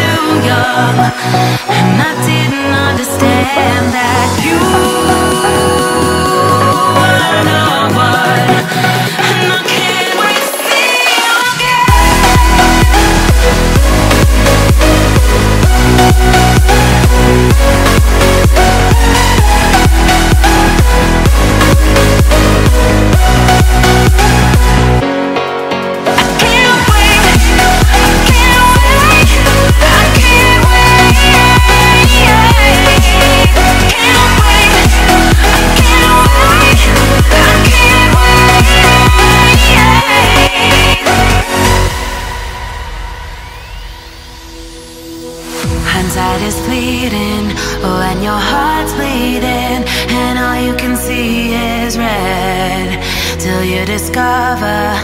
too young, and I didn't understand that you were no one, and I can't wait to see you again. I can't wait, I can't wait, I can't wait, I can't wait, I can't wait, I can't wait. Hindsight is fleeting when your heart's bleeding and all you can see is red, till you discover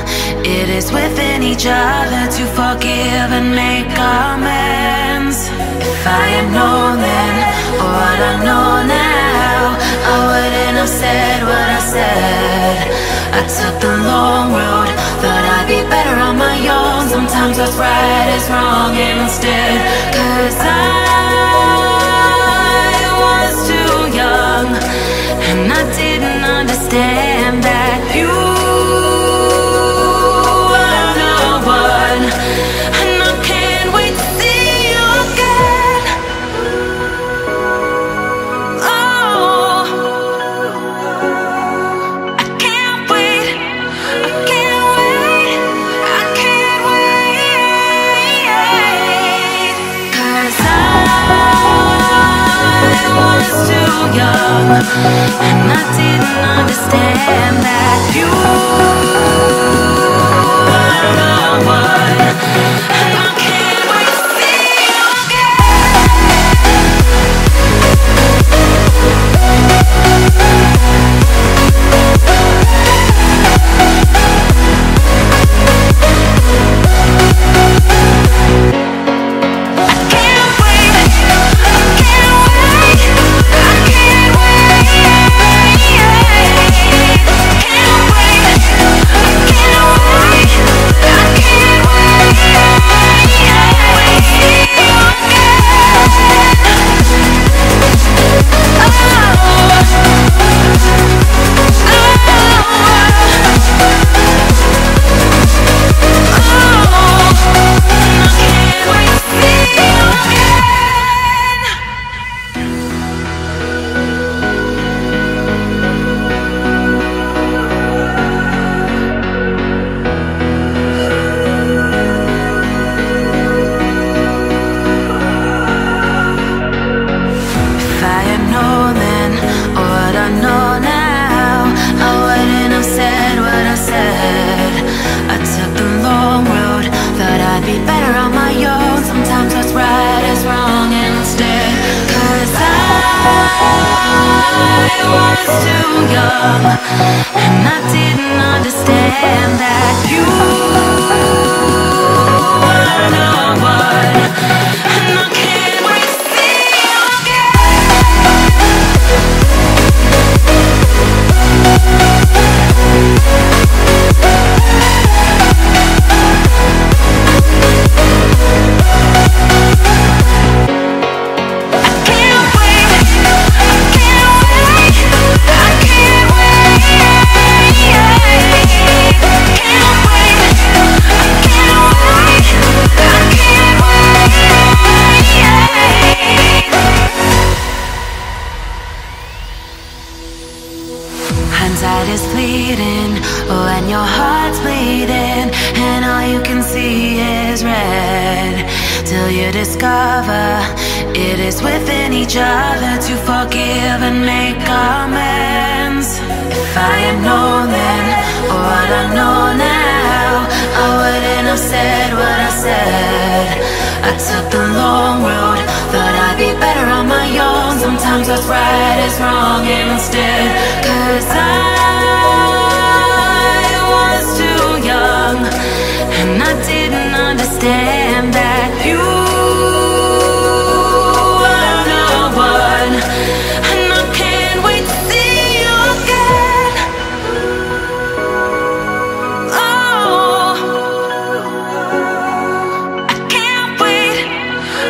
it is within each other to forgive and make amends. If I had known then what I know now, I wouldn't have said what I said. I took the long road, thought I'd be better on my own. Sometimes what's right is wrong instead, 'cause I was too young, and I didn't understand that you were the one, and I can't wait to see you again. Oh, I can't wait, I can't wait, I can't wait, 'cause I was too young, and I didn't understand that you were the one, and I can't wait to see you I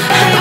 were the one.